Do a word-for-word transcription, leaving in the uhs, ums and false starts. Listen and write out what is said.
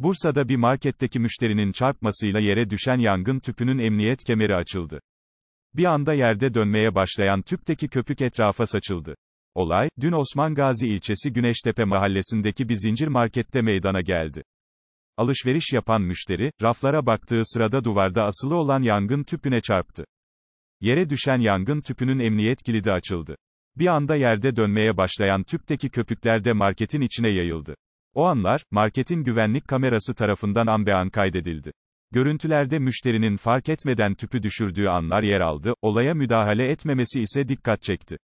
Bursa'da bir marketteki müşterinin çarpmasıyla yere düşen yangın tüpünün emniyet kemeri açıldı. Bir anda yerde dönmeye başlayan tüpteki köpük etrafa saçıldı. Olay, dün Osmangazi ilçesi Güneştepe mahallesindeki bir zincir markette meydana geldi. Alışveriş yapan müşteri, raflara baktığı sırada duvarda asılı olan yangın tüpüne çarptı. Yere düşen yangın tüpünün emniyet kilidi açıldı. Bir anda yerde dönmeye başlayan tüpteki köpükler de marketin içine yayıldı. O anlar, marketin güvenlik kamerası tarafından anbean kaydedildi. Görüntülerde müşterinin fark etmeden tüpü düşürdüğü anlar yer aldı, olaya müdahale etmemesi ise dikkat çekti.